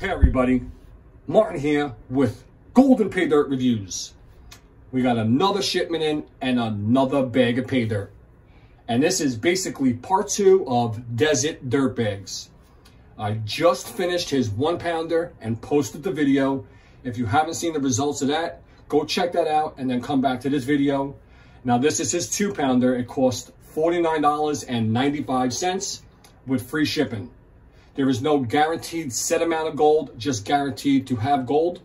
Hey everybody, Martin here with Golden Paydirt Reviews. We got another shipment in and another bag of paydirt. And this is basically part two of Desert Dirt Bags. I just finished his 1-pounder and posted the video. If you haven't seen the results of that, go check that out and then come back to this video. Now this is his 2-pounder. It cost $49.95 with free shipping. There is no guaranteed set amount of gold, just guaranteed to have gold.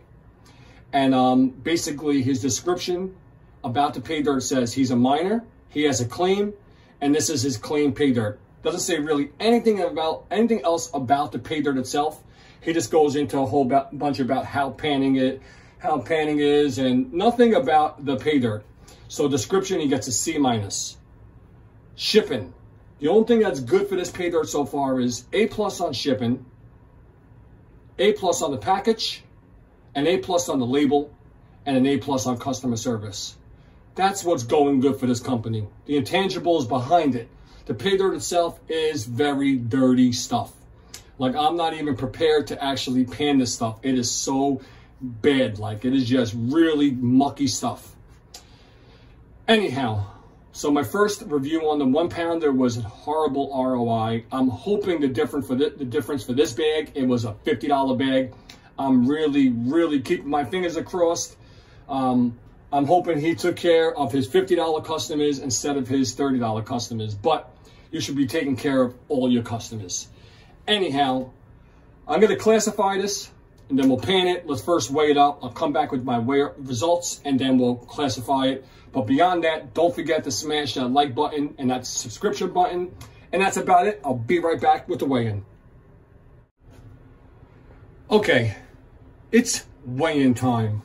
And basically his description about the paydirt says he's a miner, he has a claim, and this is his claim paydirt. Doesn't say really anything else about the paydirt itself. He just goes into a whole bunch about how panning is, and nothing about the paydirt. So description, he gets a C-. Shipping. The only thing that's good for this paydirt so far is A+ on shipping, A+ on the package, an A+ on the label, and an A+ on customer service. That's what's going good for this company. The intangibles behind it. The paydirt itself is very dirty stuff. Like, I'm not even prepared to actually pan this stuff. It is so bad. Like, it is just really mucky stuff. Anyhow. So my first review on the 1-pounder was a horrible ROI. I'm hoping the difference for this bag, it was a $50 bag. I'm really, really keeping my fingers crossed. I'm hoping he took care of his $50 customers instead of his $30 customers, but you should be taking care of all your customers. Anyhow, I'm gonna classify this and then we'll pan it. Let's first weigh it up. I'll come back with my weigh results and then we'll classify it. But beyond that, don't forget to smash that like button and that subscription button. And that's about it. I'll be right back with the weigh-in. Okay, it's weigh-in time.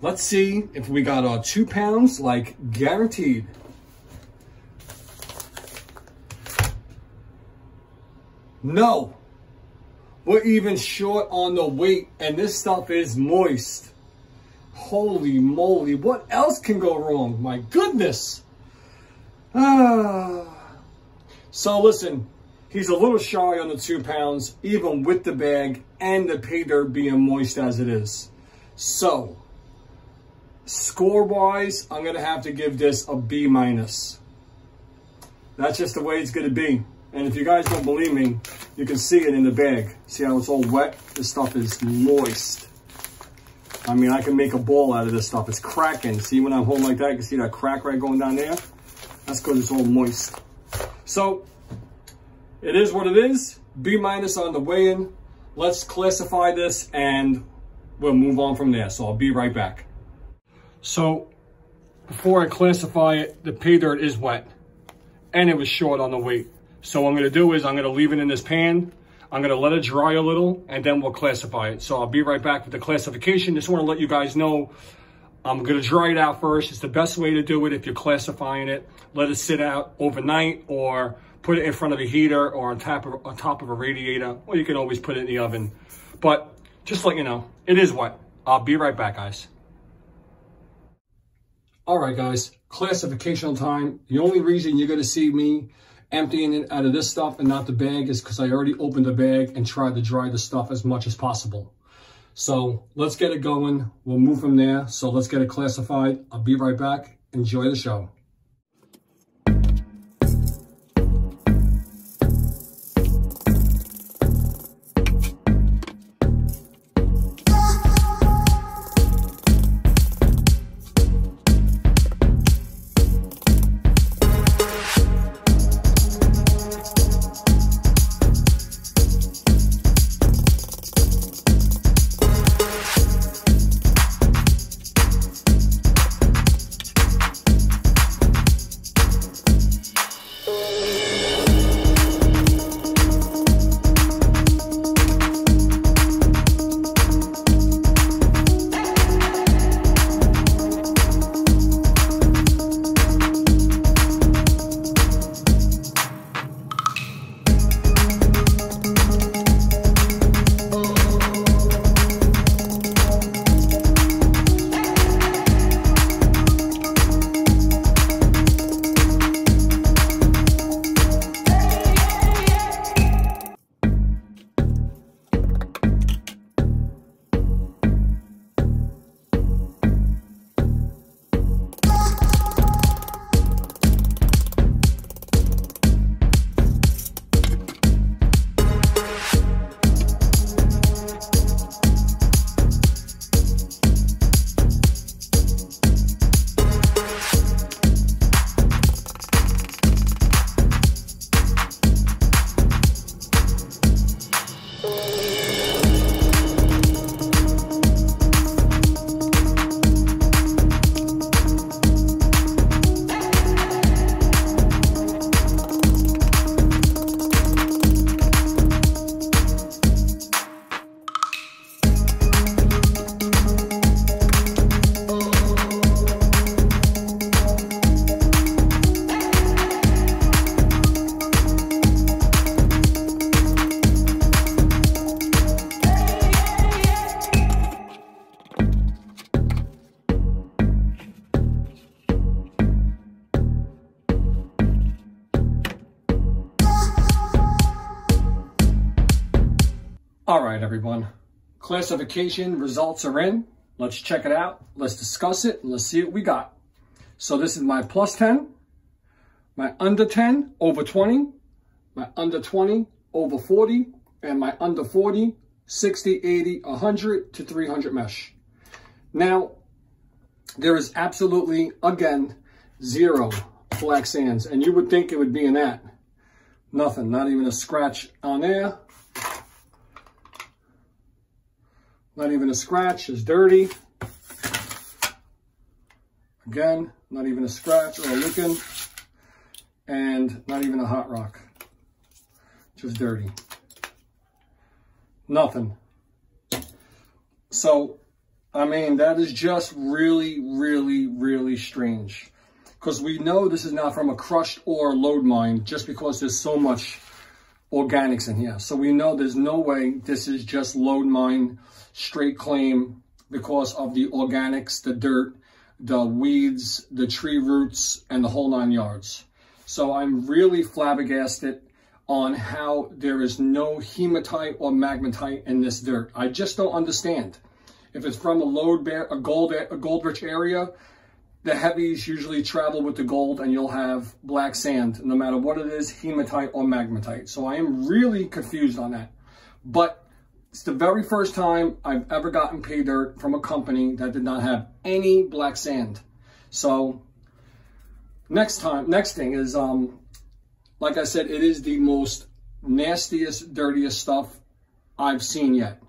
Let's see if we got our 2 pounds, like, guaranteed. No, we're even short on the weight, and this stuff is moist. Holy moly, what else can go wrong? My goodness. So listen, he's a little shy on the 2 pounds, even with the bag and the paydirt being moist as it is. So, score-wise, I'm going to have to give this a B-. That's just the way it's going to be. And if you guys don't believe me, you can see it in the bag. See how it's all wet? This stuff is moist. I mean, I can make a ball out of this stuff. It's cracking. See, when I'm holding like that, you can see that crack right going down there? That's because it's all moist. So, it is what it is. B- on the weigh-in. Let's classify this, and we'll move on from there. So, I'll be right back. So, before I classify it, the paydirt is wet, and it was short on the weight. So, what I'm going to do is I'm going to leave it in this pan. I'm going to let it dry a little, and then we'll classify it. So I'll be right back with the classification. Just want to let you guys know I'm going to dry it out first. It's the best way to do it if you're classifying it. Let it sit out overnight or put it in front of a heater or on top of a radiator, or you can always put it in the oven. But just let you know, it is wet. I'll be right back, guys. All right, guys, classification time. The only reason you're going to see me emptying it out of this stuff and not the bag is because I already opened the bag and tried to dry the stuff as much as possible. So let's get it going. We'll move from there. So let's get it classified. I'll be right back. Enjoy the show. All right, everyone. Classification results are in. Let's check it out. Let's discuss it. Let's see what we got. So this is my plus 10, my under 10 over 20, my under 20 over 40, and my under 40, 60, 80, 100 to 300 mesh. Now, there is absolutely, again, zero black sands. And you would think it would be in that. Nothing, not even a scratch on there. Not even a scratch, is dirty. Again, not even a scratch or a licking. And not even a hot rock, just dirty. Nothing. So, I mean, that is just really, really, really strange. Because we know this is not from a crushed or load mine just because there's so much organics in here. So we know there's no way this is just load mine straight claim because of the organics, the dirt, the weeds, the tree roots, and the whole 9 yards. So I'm really flabbergasted on how there is no hematite or magnetite in this dirt. I just don't understand. If it's from a gold-rich area, the heavies usually travel with the gold and you'll have black sand, no matter what it is, hematite or magnetite. So I am really confused on that. But it's the very first time I've ever gotten pay dirt from a company that did not have any black sand. So next thing is, like I said, it is the most nastiest, dirtiest stuff I've seen yet.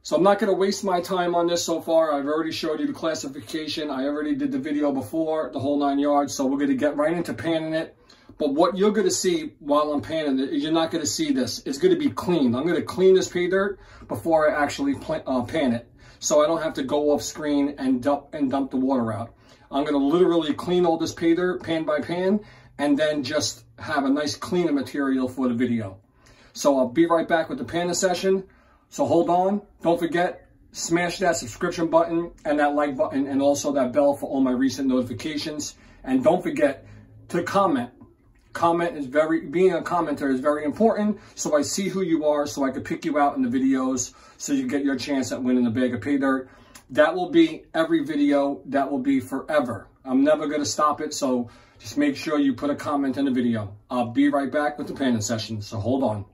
So I'm not going to waste my time on this so far. I've already showed you the classification. I already did the video before, the whole 9 yards. So we're going to get right into panning it. But what you're going to see while I'm panning it, you're not going to see this. It's going to be clean. I'm going to clean this pay dirt before I actually pan it. So I don't have to go off screen and dump the water out. I'm going to literally clean all this pay dirt, pan by pan, and then just have a nice cleaner material for the video. So I'll be right back with the panning session. So hold on. Don't forget, smash that subscription button and that like button and also that bell for all my recent notifications. And don't forget to comment. Being a commenter is very important, so I see who you are, so I could pick you out in the videos, so you get your chance at winning a bag of pay dirt. That will be every video. That will be forever. I'm never going to stop it, so just make sure you put a comment in the video. I'll be right back with the panning session, so hold on.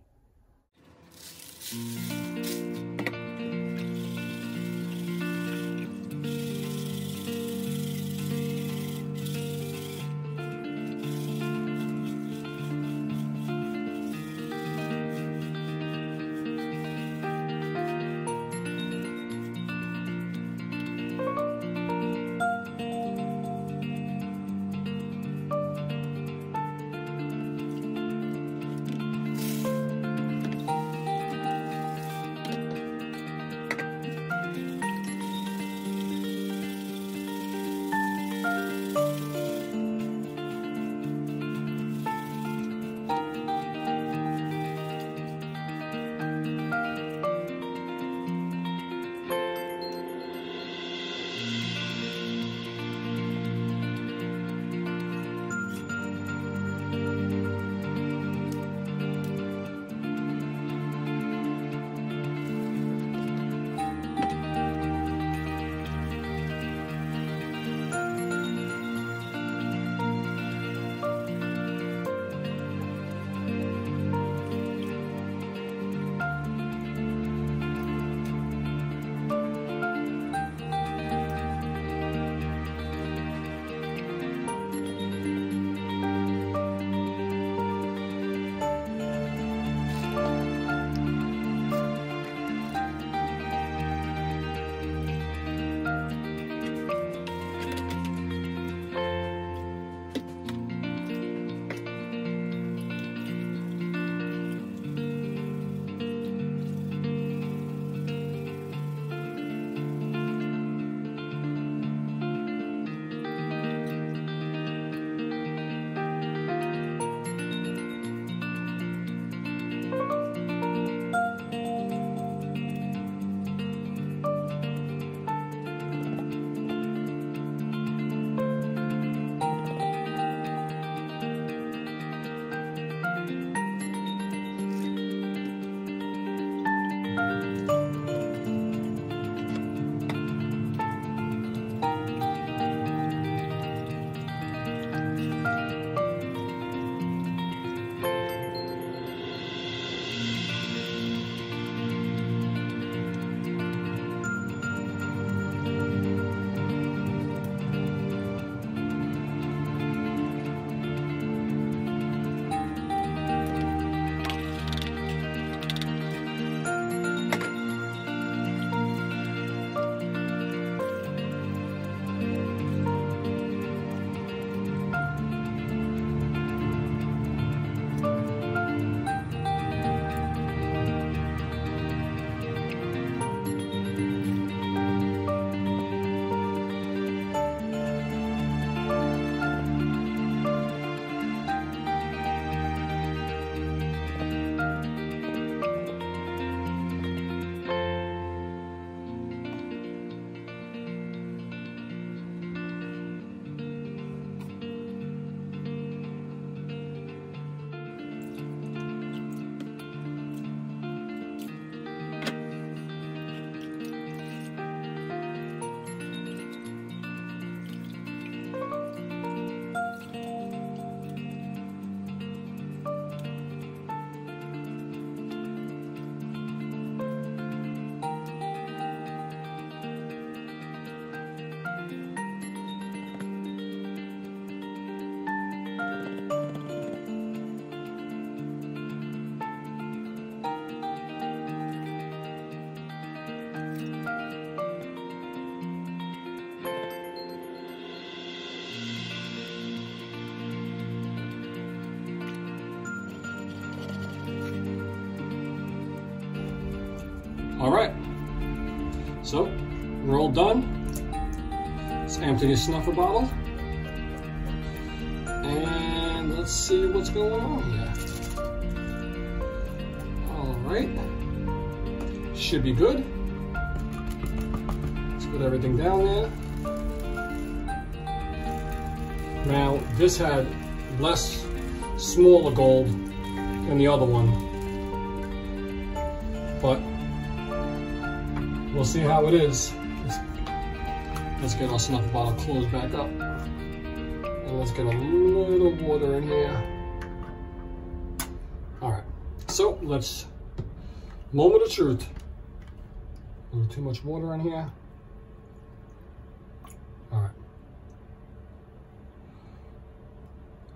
Alright, so we're all done. Let's empty the snuffer bottle and let's see what's going on here. Alright, should be good. Let's put everything down there. Now this had less smaller gold than the other one, but we'll see how it is. Let's get our snuffer bottle closed back up, and let's get a little water in here. All right, so let's, moment of truth. A little too much water in here.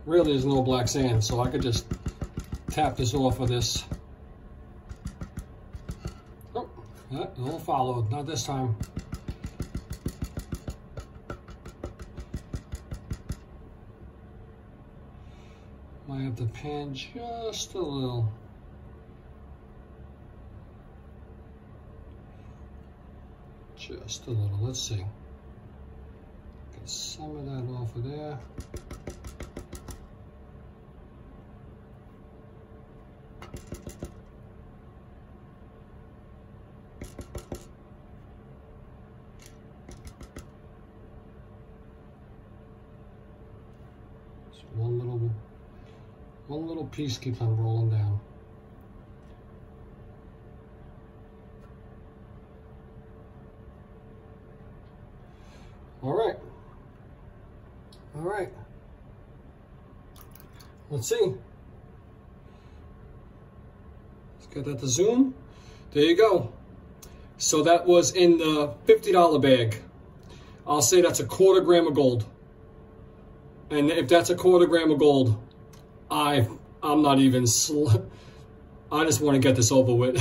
Really, there's no black sand, so I could just tap this off of this. Oh, that all followed. Not this time. Might have to pan just a little. Just a little. Let's see. Get some of that off of there. One little piece keeps on rolling down. All right. Let's see. Let's get that to zoom. There you go. So that was in the $50 bag. I'll say that's a quarter gram of gold. And if that's a quarter gram of gold, I'm not even, I just want to get this over with.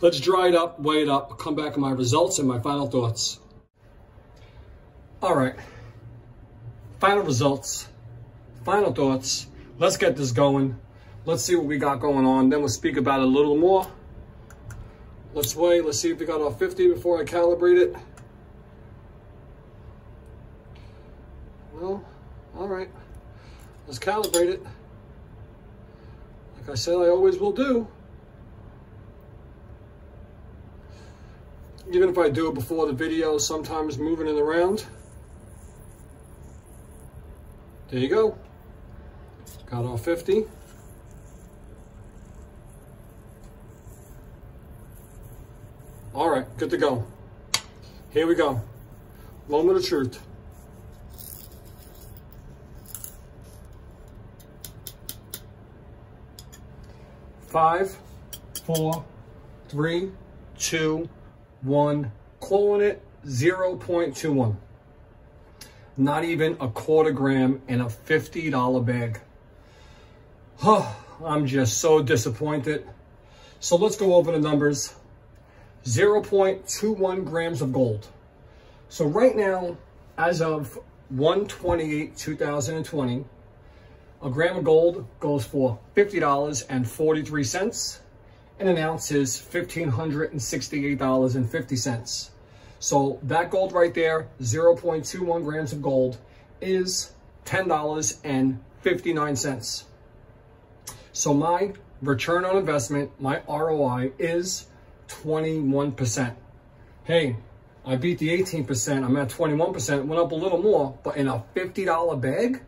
Let's dry it up, weigh it up, come back to my results and my final thoughts. All right, final results, final thoughts. Let's get this going. Let's see what we got going on. Then we'll speak about it a little more. Let's weigh, let's see if we got our 50 before I calibrate it. Well, all right, let's calibrate it. Like I said, I always will do. Even if I do it before the video, sometimes moving it around. There you go. Got all 50. All right, good to go. Here we go. Moment of truth. Five, four, three, two, one. Calling it 0.21. Not even a quarter gram in a $50 bag. Oh, I'm just so disappointed. So let's go over the numbers. 0.21 grams of gold. So right now, as of 1/28/2020, a gram of gold goes for $50.43, and an ounce is $1,568.50. So that gold right there, 0.21 grams of gold, is $10.59. So my return on investment, my ROI, is 21%. Hey, I beat the 18%. I'm at 21%. Went up a little more, but in a $50 bag?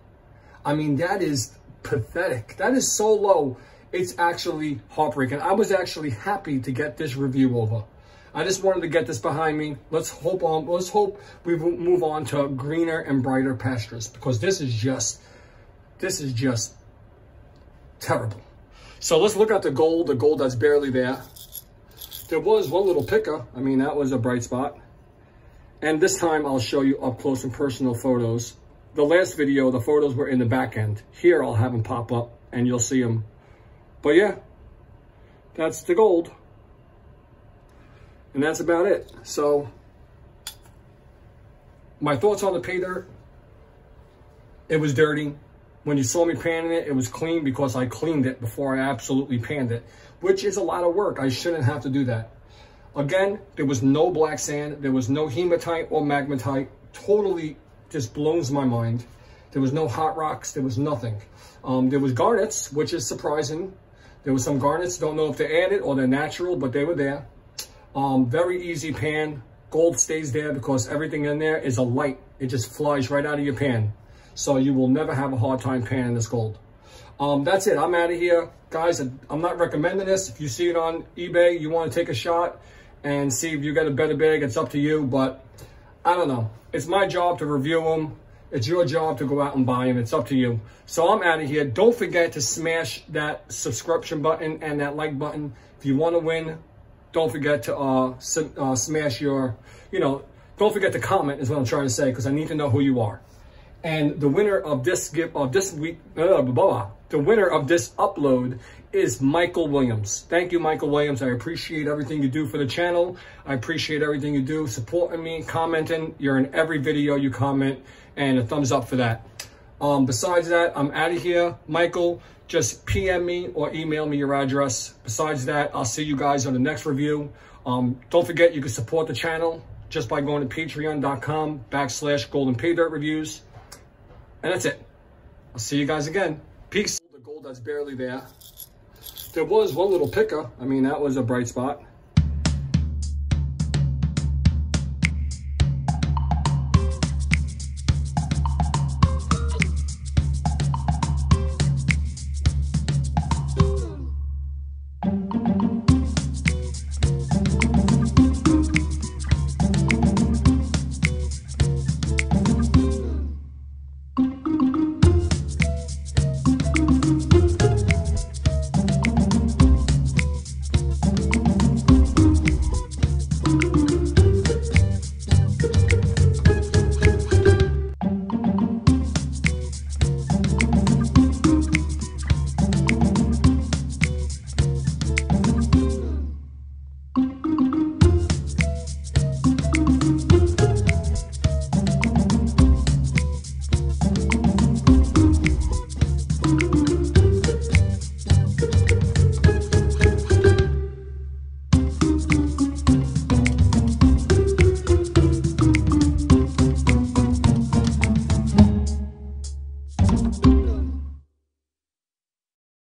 I mean, that is pathetic. That is so low. It's actually heartbreaking. I was actually happy to get this review over. I just wanted to get this behind me. Let's hope we move on to greener and brighter pastures, because this is just terrible. So let's look at the gold that's barely there. There was one little picker. I mean, that was a bright spot. And this time I'll show you up close and personal photos. The last video, the photos were in the back end. Here, I'll have them pop up and you'll see them. But yeah, that's the gold. And that's about it. So, my thoughts on the pay dirt. It was dirty. When you saw me panning it, it was clean because I cleaned it before I absolutely panned it, which is a lot of work. I shouldn't have to do that. Again, there was no black sand, there was no hematite or magnetite, totally just blows my mind. There was no hot rocks, there was nothing. There was garnets, which is surprising. There was some garnets, don't know if they're added or they're natural, but they were there. Very easy pan, gold stays there because everything in there is a light. It just flies right out of your pan. So you will never have a hard time panning this gold. That's it, I'm out of here. Guys, I'm not recommending this. If you see it on eBay, you wanna take a shot and see if you get a better bag, it's up to you, but I don't know. It's my job to review them. It's your job to go out and buy them. It's up to you. So I'm out of here. Don't forget to smash that subscription button and that like button. If you want to win, don't forget to smash your, don't forget to comment is what I'm trying to say, because I need to know who you are. And the winner of this the winner of this upload is Michael Williams. Thank you, Michael Williams. I appreciate everything you do for the channel. I appreciate everything you do, supporting me, commenting. You're in every video you comment, and a thumbs up for that. Besides that, I'm out of here. Michael, just PM me or email me your address. Besides that, I'll see you guys on the next review. Don't forget, you can support the channel just by going to patreon.com/Golden Paydirt Reviews. And that's it. I'll see you guys again. Peace. The gold that's barely there. There was one little picker. I mean, that was a bright spot.